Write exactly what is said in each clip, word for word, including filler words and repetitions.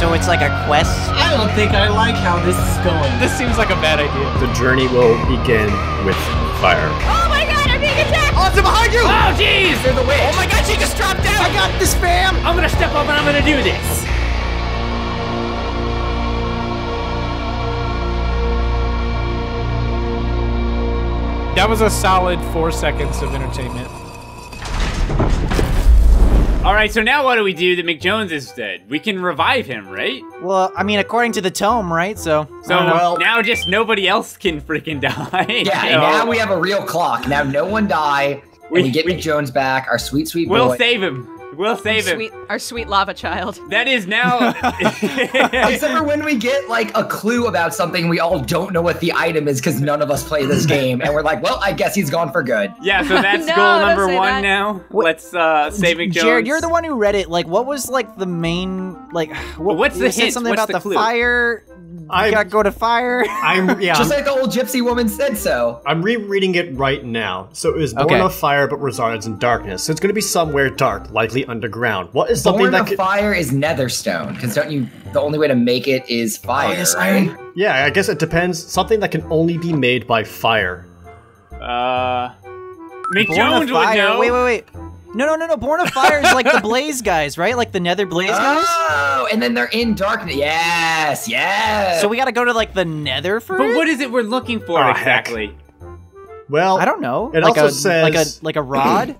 so it's like a quest. I don't think I like how this is going. This seems like a bad idea. The journey will begin with fire. Oh my god, I'm being attacked! Austin, behind you! Oh jeez! They're the witch! Oh my god, she just dropped down! I got this, fam! I'm gonna step up and I'm gonna do this. That was a solid four seconds of entertainment. All right, so now what do we do? The McJones is dead. We can revive him, right? Well, I mean, according to the tome, right? So, so well, now just nobody else can freaking die. Yeah, so. And now we have a real clock. Now no one die. We, we get we, McJones back. Our sweet, sweet boy. We'll save him. We'll save our sweet, him. Our sweet lava child. That is now. Except for when we get like a clue about something, we all don't know what the item is because none of us play this game, and we're like, well, I guess he's gone for good. Yeah, so that's no, goal number one that. now. What? Let's uh, save McJones. Jared, you're the one who read it. Like, what was like the main like? What, What's the hint? Something What's about the, the fire. I gotta go to fire. I'm yeah. Just like the old gypsy woman said so. I'm rereading it right now. So it was born okay. of fire, but resides in darkness. So it's gonna be somewhere dark, likely underground. What is something born that of could... fire is netherstone? Because don't you? The only way to make it is fire. Oh, right? Yeah, I guess it depends. Something that can only be made by fire. Uh, McJones would know. Wait, wait, wait. No, no, no, no. Born of Fire is like the Blaze guys, right? Like the Nether Blaze guys? Oh, and then they're in darkness. Yes, yes. So we got to go to like the Nether for But it? What is it we're looking for oh, exactly? Heck. Well, I don't know. It like also a, says... Like a, like a rod?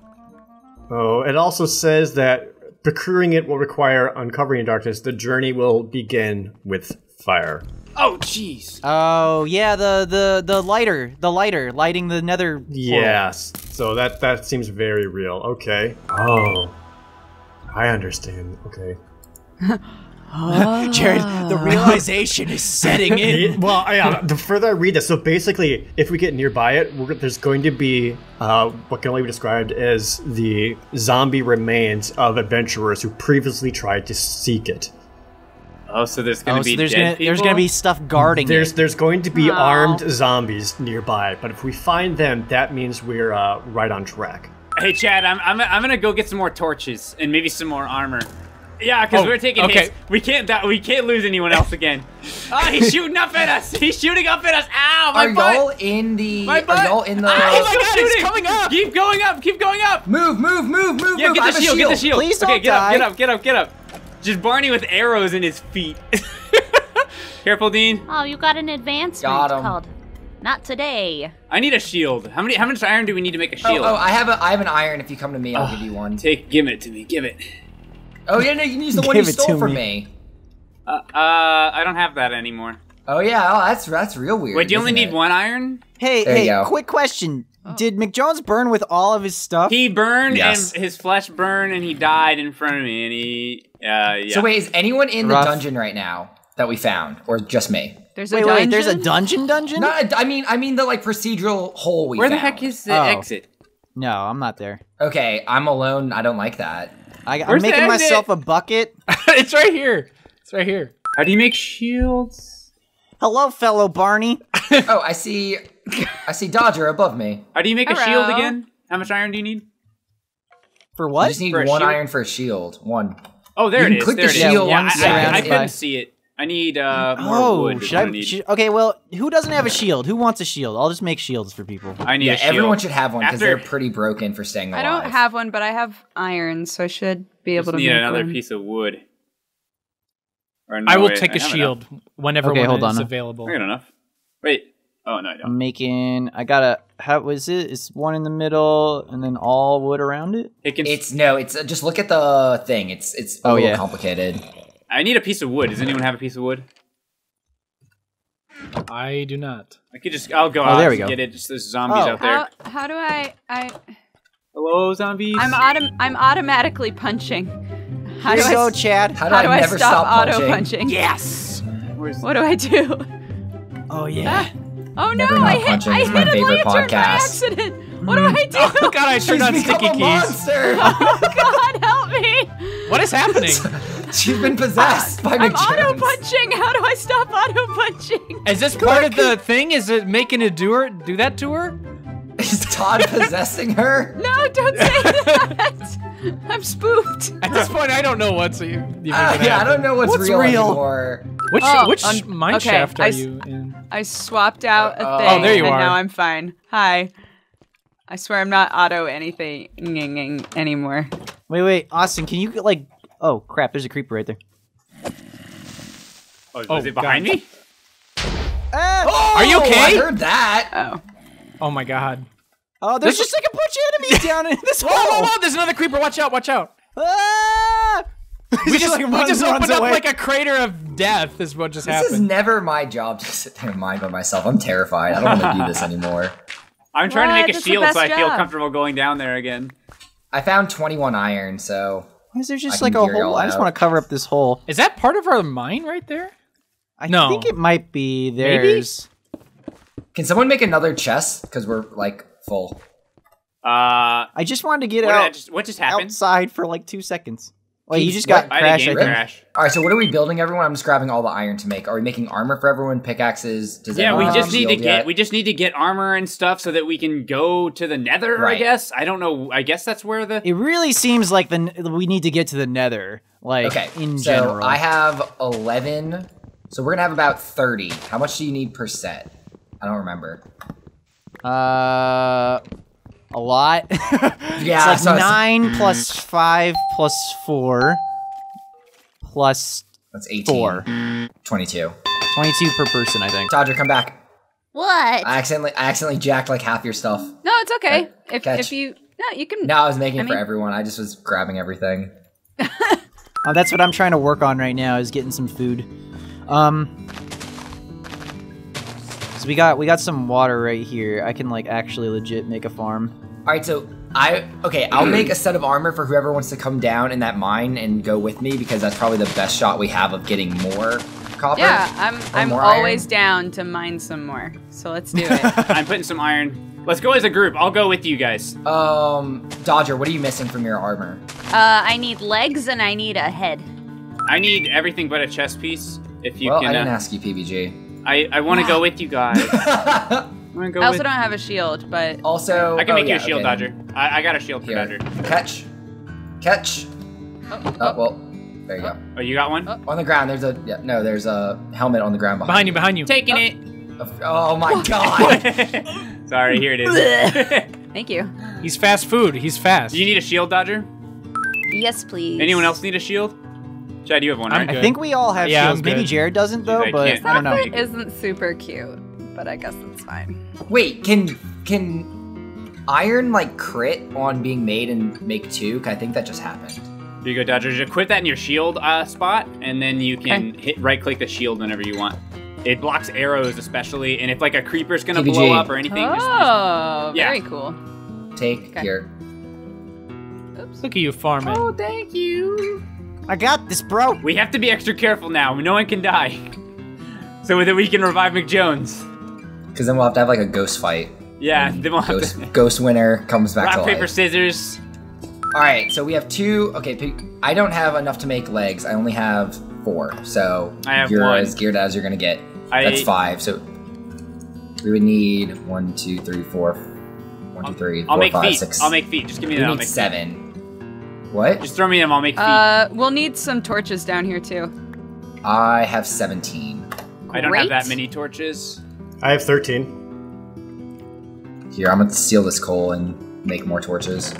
Oh, it also says that procuring it will require uncovering in darkness. The journey will begin with fire. Oh, jeez. Oh, yeah, the, the, the lighter, the lighter, lighting the nether. Yes, portal. So that, that seems very real. Okay. Oh, I understand. Okay. oh. Jared, the realization is setting in. Well, yeah, the further I read this, so basically, if we get nearby it, we're, there's going to be uh, what can only be described as the zombie remains of adventurers who previously tried to seek it. Oh, so there's gonna oh, be so there's, dead gonna, people? there's gonna be stuff guarding. There's it. there's going to be Aww. armed zombies nearby, but if we find them, that means we're uh, right on track. Hey, Chad, I'm I'm I'm gonna go get some more torches and maybe some more armor. Yeah, because oh, we're taking okay. hits. We can't that we can't lose anyone else again. oh, he's shooting up at us. He's shooting up at us. Ow, my are butt. Are y'all in the? My butt. Are y'all in the? Ah, oh my God, shooting. It's coming up. Keep going up. Keep going up. Move, move, move, move. Yeah, move. get the I'm shield. Get the shield. Please okay, don't get die. up. Get up. Get up. Get up. Just Barney with arrows in his feet. Careful, Dean. Oh, you got an advancement got him. called. Not today. I need a shield. How many? How much iron do we need to make a shield? Oh, oh I have a. I have an iron. If you come to me, I'll oh, give you one. Take, give it to me. Give it. Oh yeah, no, you can use the one you stole from me. me. Uh, uh, I don't have that anymore. Oh yeah, oh that's that's real weird. Wait, do you only need it? one iron? Hey, there hey, quick question. Oh. Did McJones burn with all of his stuff? He burned, yes. and his flesh burned, and he died in front of me, and he, uh, yeah. So wait, is anyone in Rough. the dungeon right now that we found, or just me? There's a wait, dungeon? Wait, there's a dungeon dungeon? No, I mean, I mean the, like, procedural hole we Where found. the heck is the oh. exit? No, I'm not there. Okay, I'm alone. I don't like that. I, I'm making myself a bucket. It's right here. It's right here. How do you make shields? Hello, fellow Barney. oh, I see... I see Dodger above me. How do you make Hello. a shield again? How much iron do you need? For what? You just need one shield? iron for a shield. One. Oh, there you it is. Click there the it shield. Is. Yeah, yeah, I, I, I couldn't see it. I need uh, more oh, wood. Should I, I need. Should, okay, well, who doesn't have a shield? Who wants a shield? I'll just make shields for people. I need yeah, a shield. Everyone should have one because they're pretty broken for staying alive. I don't have one, but I have iron, so I should be able just to make one. I need another piece of wood. Or no, I will wait, take I a shield enough. whenever okay, one hold is on. available. I got enough. Wait. Oh, no, I don't. I'm making, I gotta, how was it? It's one in the middle and then all wood around it? it can, it's, no, it's, uh, just look at the thing. It's, it's a oh, little yeah. complicated. I need a piece of wood. Does anyone have a piece of wood? I do not. I could just, I'll go oh, out there we and go. get it. Just, there's zombies oh. out there. How, how do I, I... Hello, zombies? I'm autom I'm automatically punching. How do so, I, Chad. How do, how do I, I never stop, stop auto-punching? Punching? Yes! Where's what do I do? Oh, yeah. Ah. Oh no! I hit! I hit a lantern by accident. What do I do? Oh god! I turned on sticky keys. Monster. Oh god! Help me! What is happening? She's been possessed by McJones. I'm auto punching. How do I stop auto punching? Is this part of the thing? Is it making a do her do that to her? Is Todd possessing her? No! Don't say that. I'm spooked. At this point, I don't know what's you. Uh, yeah, happen. I don't know what's, what's real, real anymore. Which oh, which mine okay. shaft are I, you in? I swapped out a uh, thing. Oh, there you and are. Now I'm fine. Hi. I swear I'm not auto anything anymore. Wait, wait, Austin, can you like? Oh crap! There's a creeper right there. Oh, oh is it behind God. me? Uh, oh, are you okay? I heard that. Oh. Oh my God. Oh, there's this just like a bunch of enemies down in this hole. Whoa, whoa, whoa, there's another creeper. Watch out, watch out. Ah! We just, just, like, runs, we just opened up away. like a crater of death is what just this happened. This is never my job to sit there and mine by myself. I'm terrified. I don't want to do this anymore. I'm trying what? to make a That's shield so I job. feel comfortable going down there again. I found twenty-one iron, so... Why is there just I like a hole? I just want to cover up this hole. Is that part of our mine right there? I no. think it might be. There's... Maybe? Can someone make another chest? Because we're like... full. Uh, I just wanted to get what out. Just, what just happened? Outside for like two seconds. Well, you just got crashed. Crash. All right, so what are we building, everyone? I'm just grabbing all the iron to make. Are we making armor for everyone? Pickaxes? Does yeah, we just need to get. Yet? We just need to get armor and stuff so that we can go to the Nether. Right. I guess. I don't know. I guess that's where the. It really seems like the we need to get to the Nether. Like okay, in so general. I have eleven. So we're gonna have about thirty. How much do you need per set? I don't remember. Uh, a lot. Yeah, it's like so nine it's... plus five plus four plus that's eighteen. Four. Twenty-two. Twenty-two per person, I think. Dodger, come back. What? I accidentally, I accidentally jacked like half your stuff. No, it's okay. But if catch. if you, no, you can. No, I was making I it mean... for everyone. I just was grabbing everything. Oh, that's what I'm trying to work on right now is getting some food. Um. So we got we got some water right here. I can like actually legit make a farm. All right, so I okay, I'll make a set of armor for whoever wants to come down in that mine and go with me because that's probably the best shot we have of getting more copper. Yeah, I'm I'm always iron. down to mine some more. So let's do it. I'm putting some iron. Let's go as a group. I'll go with you guys. Um, Dodger, what are you missing from your armor? Uh, I need legs and I need a head. I need everything but a chest piece. If you well, can. Well, I didn't uh, ask you, P B G. I, I want to go with you guys. I'm go I also with... don't have a shield, but... Also... I can make oh, you yeah, a shield, okay. Dodger. I, I got a shield Here. for Dodger. Catch. Catch. Oh, oh, well. There you oh. go. Oh, you got one? Oh. On the ground, there's a... Yeah, no, there's a helmet on the ground behind you. Behind you, behind you. Taking oh. it. Oh, my God. Sorry, here it is. Thank you. He's fast food. He's fast. Do you need a shield, Dodger? Yes, please. Anyone else need a shield? Chad, you have one, right? I think we all have yeah, shields. Maybe Jared doesn't, though, I but I don't know. It isn't super cute, but I guess it's fine. Wait, can can iron, like, crit on being made and make two? I think that just happened. There you go, Dodger. Just quit that in your shield uh, spot, and then you can okay. hit right-click the shield whenever you want. It blocks arrows, especially, and if, like, a creeper's gonna P B G. blow up or anything... Oh, just, just, yeah. very cool. Take okay. your... Oops. Look at you farming. Oh, thank you. I got this, bro. We have to be extra careful now. No one can die. So that we can revive McJones. Because then we'll have to have like a ghost fight. Yeah, then we'll ghost, have to... Ghost winner comes back Rock, to life. Rock, paper, scissors. All right, so we have two. Okay, I don't have enough to make legs. I only have four. So I have you're one. as geared as you're going to get. I... That's five. So we would need one, two, three, four. One, I'll, two, three, I'll four, make five, feet. six. I'll make feet. Just give me we that. I'll make seven. Feet. What? Just throw me them, I'll make feet. Uh, we'll need some torches down here, too. I have seventeen. Great. I don't have that many torches. I have thirteen. Here, I'm gonna steal this coal and make more torches.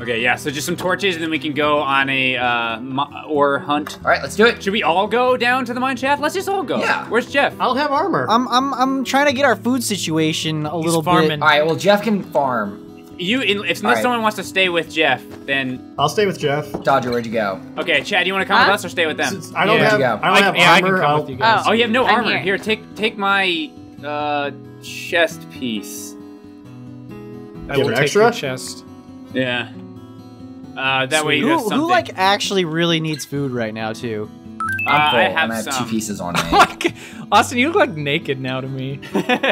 Okay, yeah, so just some torches, and then we can go on a, uh, ore hunt. All right, let's do it. Should we all go down to the mine shaft? Let's just all go. Yeah. Where's Jeff? I'll have armor. I'm, I'm, I'm trying to get our food situation a He's little farming. bit. All right, well, Jeff can farm. You, if unless right. someone wants to stay with Jeff, then I'll stay with Jeff. Dodger, where'd you go? Okay, Chad, you want to come huh? with us or stay with them? Since I don't yeah. have, you go? I don't I, have yeah, armor. I can come with you guys. Oh, oh, you have no I'm armor. Here. here, take take my uh, chest piece. I will take extra? chest. Yeah. Uh, that so way you who, have something. Who like actually really needs food right now too? Uh, I'm full. I have, I have some. two pieces on me. Austin, you look like naked now to me. You do look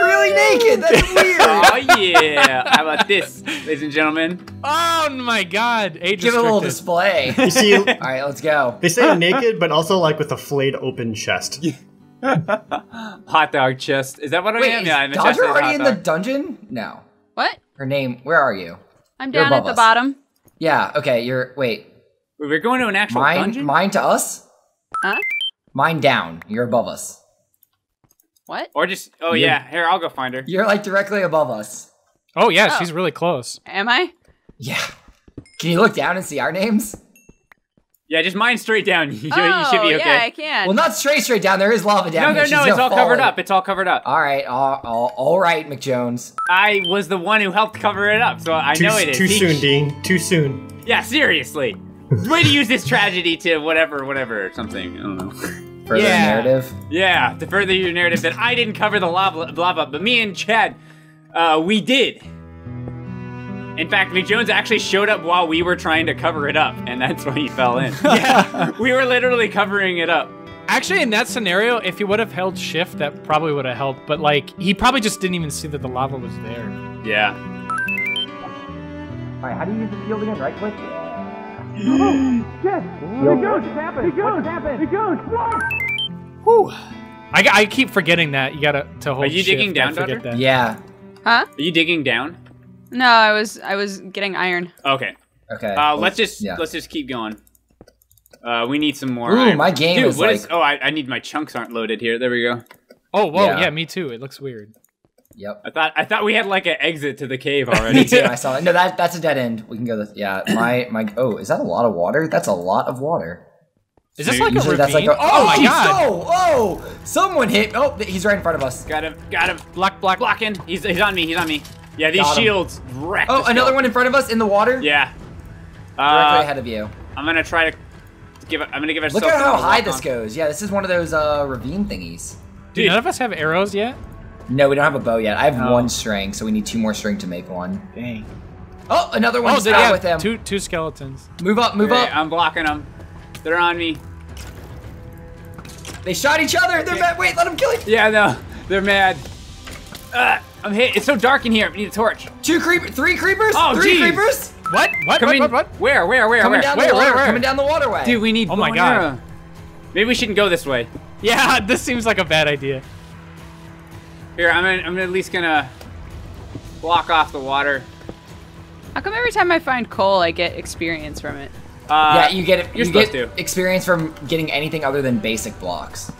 really naked. That's weird. Oh yeah. How about this, ladies and gentlemen? Oh my God. Age Give it a little display. You see, all right, let's go. They say naked, but also like with a flayed open chest. Hot dog chest. Is that what Wait, I am? Yeah, I'm Dodger already in the dungeon? No. What? Her name. Where are you? I'm down at the us. bottom. Yeah, okay, you're... Wait. Wait we're going to an actual mine, dungeon? Mine to us? Huh? Mine down. You're above us. What? Or just... Oh, you're, yeah. Here, I'll go find her. You're, like, directly above us. Oh, yeah, oh. she's really close. Am I? Yeah. Can you look down and see our names? Yeah, just mine straight down. you, oh, you should be okay. yeah, I can. Well, not straight straight down. There is lava down. No, no, no, no, it's all falling. covered up. It's all covered up. All right, all, all, all right, McJones. I was the one who helped cover it up, so I too, know it is. Too Teach. soon, Dean. Too soon. Yeah, seriously. Way to use this tragedy to whatever, whatever, or something. I don't know. Further yeah. narrative? Yeah, to further your narrative that I didn't cover the lava, lava but me and Chad, uh, we did. In fact, McJones actually showed up while we were trying to cover it up, and that's why he fell in. Yeah, we were literally covering it up. Actually, in that scenario, if he would have held shift, that probably would have helped, but like, he probably just didn't even see that the lava was there. Yeah. All right, how do you use the field again? Right click? Oh, yes! McJones, it's happened! McJones, happened! McJones, what? Whew. I, I keep forgetting that. You gotta to hold shift. Are you shift. digging down, Dodger? That. Yeah. Huh? Are you digging down? No, I was I was getting iron. Okay. Okay. Uh, well, let's just yeah. let's just keep going. Uh, we need some more. Ooh, iron. my game Dude, is what like. Is, oh, I, I need my chunks aren't loaded here. There we go. Oh, whoa, yeah. yeah, me too. It looks weird. Yep. I thought I thought we had like an exit to the cave already. Me too. I saw it. No, that that's a dead end. We can go. This, yeah. My my. Oh, is that a lot of water? That's a lot of water. Is this Dude, like a that's like a, oh, oh my god! Oh, oh! Someone hit. Oh, he's right in front of us. Got him. Got him. Block, block, block in. He's he's on me. He's on me. Yeah, these shields wreck. Oh, another one in front of us in the water. Yeah, uh, directly ahead of you. I'm gonna try to give. I'm gonna give it. Look at how high this goes. Yeah, this is one of those uh, ravine thingies. Dude, none of us have arrows yet. No, we don't have a bow yet. I have oh. one string, so we need two more string to make one. Dang. Oh, another one. Oh, they have with them. Two, two skeletons. Move up, move right, up. I'm blocking them. They're on me. They shot each other. They're mad. Wait, let them kill you. Yeah, no, they're mad. Uh, I'm hit. It's so dark in here. We need a torch. Two creepers. Three creepers? Oh, three geez. creepers? What? What? Coming, what? What? What? Where? Where? Where? Coming where? Down where, the where, water, where? Coming down the waterway. Dude, we need. Oh my god. Arrow. Maybe we shouldn't go this way. Yeah, this seems like a bad idea. Here, I'm. Gonna, I'm at least gonna block off the water. How come every time I find coal, I get experience from it? Uh, yeah, you get it. You're you supposed get to. Experience from getting anything other than basic blocks.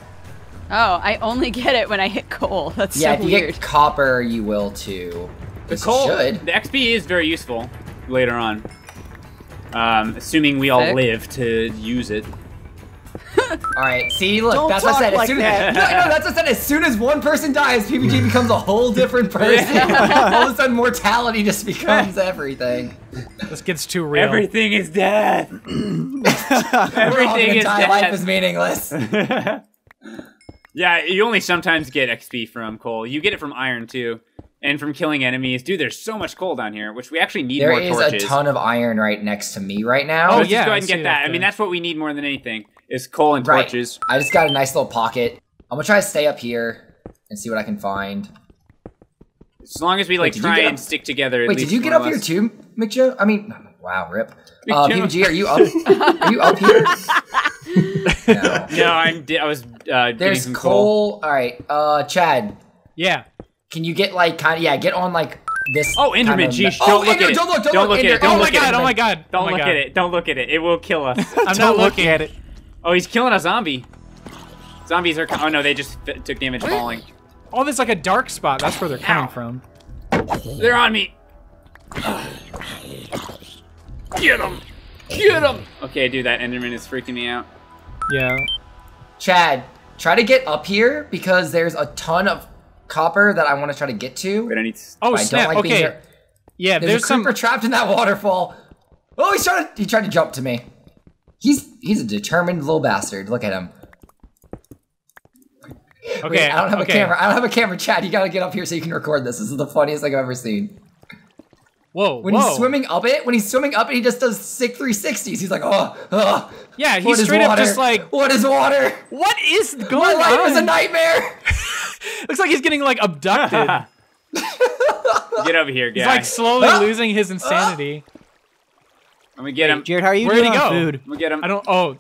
Oh, I only get it when I hit coal. That's yeah, so weird. Yeah, if you get copper, you will too. The coal, should. the X P is very useful later on. Um, assuming we all Sick. live to use it. All right, see, look, Don't that's what I said. As like soon that. As, no, no, that's what I said. As soon as one person dies, P B G becomes a whole different person. Yeah. All of a sudden, mortality just becomes everything. This gets too real. Everything is death. Everything is death. Life is meaningless. Yeah, you only sometimes get X P from coal. You get it from iron, too, and from killing enemies. Dude, there's so much coal down here, which we actually need there more torches. There is a ton of iron right next to me right now. Oh, Let's yeah. Just go ahead and get that. I mean, that's what we need more than anything, is coal and right. torches. I just got a nice little pocket. I'm going to try to stay up here and see what I can find. As long as we, like, Wait, try and stick together. Wait, did you get up here, too, McJo? I mean, wow, rip. Uh, P B G, are you up? Are you up here? No, no I'm I was uh, there's some coal. coal all right uh Chad, yeah, can you get like kind of yeah get on like this oh Enderman geez no don't, oh, look Ender, don't look at it don't look at it oh my god oh my god don't look at it don't look at it it will kill us. I'm not looking at it. Oh, he's killing a zombie. Zombies are oh no they just took damage falling. Oh, there's like a dark spot. That's where they're coming from. They're on me. Get him! Get him! Okay, dude, that Enderman is freaking me out. Yeah. Chad, try to get up here because there's a ton of copper that I want to try to get to. But I need. Oh snap! Like okay. There. Yeah, there's, there's a creeper some... trapped in that waterfall. Oh, he's trying to. He tried to jump to me. He's he's a determined little bastard. Look at him. Okay. Wait, I don't have okay. a camera. I don't have a camera, Chad. You gotta get up here so you can record this. This is the funniest thing I've ever seen. Whoa! When whoa. he's swimming up it, when he's swimming up it, he just does sick three sixties. He's like, oh, oh. Yeah, he's straight up just like, what is water? What is going on? My life is a nightmare. Looks like he's getting like abducted. Get over here, guy. He's like slowly ah. losing his insanity. I'm gonna get him. Hey, Jared, how are you Where'd doing? He go? Food? I'm gonna get him. I don't. Oh.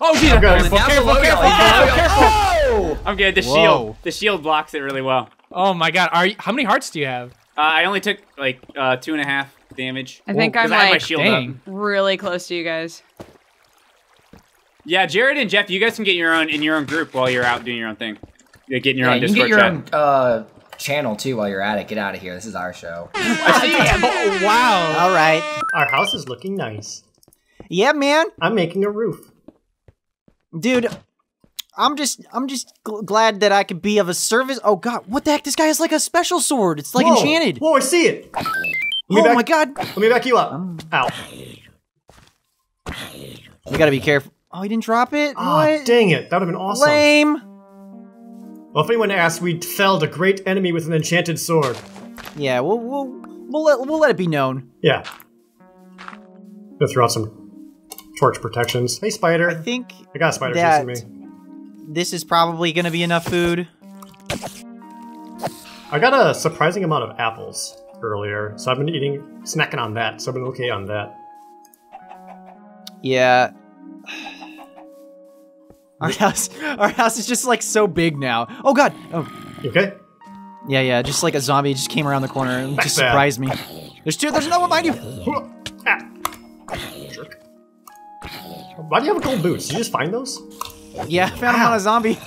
Oh, Jesus! Careful! Careful! Careful! Oh! I'm good. The whoa. shield. The shield blocks it really well. Oh my God! Are you, how many hearts do you have? Uh, I only took, like, uh, two and a half. damage. I think Whoa, I'm I like my really close to you guys. Yeah, Jared and Jeff, you guys can get your own in your own group while you're out doing your own thing. You're getting your yeah, own you Discord. Get your chat. own uh, channel too while you're at it. Get out of here. This is our show. Oh, wow. All right. Our house is looking nice. Yeah, man. I'm making a roof. Dude, I'm just I'm just gl glad that I could be of a service. Oh god, what the heck? This guy has like a special sword. It's like Whoa. enchanted. Whoa, I see it. Let me oh back, my god. Let me back you up. Um, Ow. We gotta be careful. Oh, he didn't drop it? Oh, what? Dang it. That would've been awesome. Lame. Well, if anyone asks, we felled a great enemy with an enchanted sword. Yeah, we'll, we'll, we'll, let, we'll let it be known. Yeah. Go throw out some torch protections. Hey, spider. I think I got a spider chasing me. This is probably going to be enough food. I got a surprising amount of apples earlier, so I've been eating, snacking on that, so I've been okay on that. Yeah. Our house, our house is just like so big now. Oh god! Oh. You okay? Yeah, yeah. Just like a zombie just came around the corner and That's just bad. surprised me. There's two. There's another one behind you. Ah. Jerk. Why do you have gold boots? Did you just find those? Yeah, I found Ow. them on a zombie.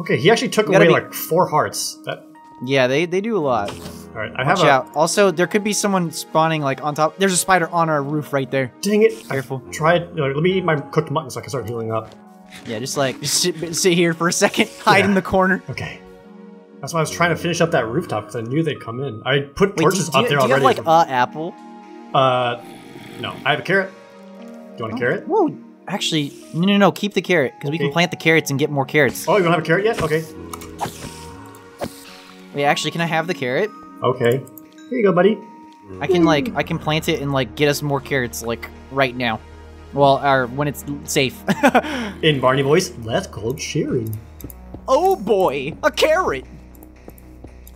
Okay, he actually took away be... like four hearts. That. Yeah, they they do a lot. All right, I Watch have out. A... Also, there could be someone spawning like on top. There's a spider on our roof right there. Dang it! Careful. I tried. Let me eat my cooked mutton so I can start healing up. Yeah, just like, just sit, sit here for a second, hide yeah. in the corner. Okay. That's why I was trying to finish up that rooftop, because I knew they'd come in. I put Wait, torches do, up do, there do already. Do you have, like, an apple? Uh, no. I have a carrot. Do you want a oh, carrot? Whoa, actually, no, no, no, keep the carrot, because okay. we can plant the carrots and get more carrots. Oh, you don't have a carrot yet? Okay. Wait, actually, can I have the carrot? Okay. Here you go, buddy. I can, like, I can plant it and, like, get us more carrots, like, right now. Well, or when it's safe. In Barney voice, that's called sharing. Oh boy, a carrot!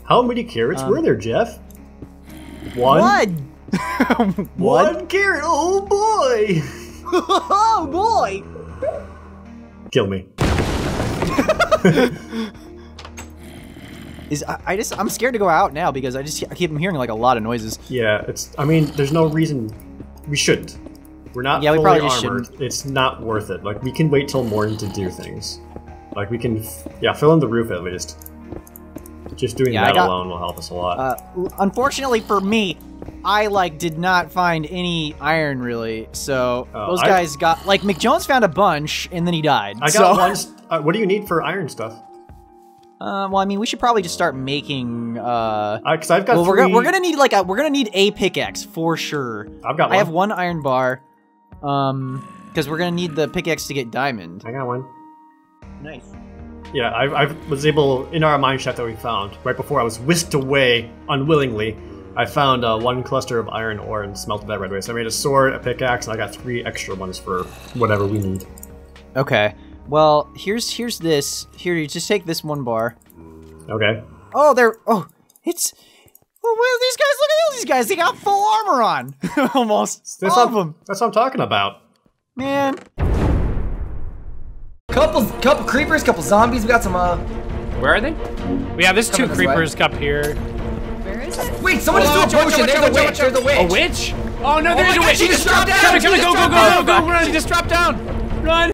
How many carrots um, were there, Jeff? One? One! One carrot, oh boy! Oh boy! Kill me. Is I, I just, I'm scared to go out now because I just I keep hearing like a lot of noises. Yeah, it's, I mean, there's no reason we shouldn't. We're not yeah, fully we armored. Shouldn't. It's not worth it. Like, we can wait till morning to do things. Like, we can, f yeah, fill in the roof at least. Just doing yeah, that got, alone will help us a lot. Uh, unfortunately for me, I, like, did not find any iron, really. So, uh, those I, guys got, like, McJones found a bunch, and then he died. I so. got one, uh, what do you need for iron stuff? Uh, well, I mean, we should probably just start making. Uh, because I've got. Well, three... we're, gonna, we're gonna need like a, we're gonna need a pickaxe for sure. I've got. One. I have one iron bar. Um, because we're gonna need the pickaxe to get diamond. I got one. Nice. Yeah, I, I was able, in our mine shaft that we found, right before I was whisked away unwillingly, I found uh, one cluster of iron ore and smelted that right away. So I made a sword, a pickaxe, and I got three extra ones for whatever we need. Okay, well, here's, here's this. Here, you just take this one bar. Okay. Oh, they're, oh, it's... Well, well, these guys, look at all these guys. They got full armor on. Almost. That's all of them. That's what I'm talking about. Man. Couple, couple creepers, couple zombies. We got some, uh... Where are they? Yeah, there's two creepers way. up here. Where is it? Wait, someone just oh, do a potion. There's a witch. There's a witch. A witch? Oh, no, there's oh a witch. God, she just dropped down. Come on, come on, go, go, go, go, go, go, run. She just dropped down. Run.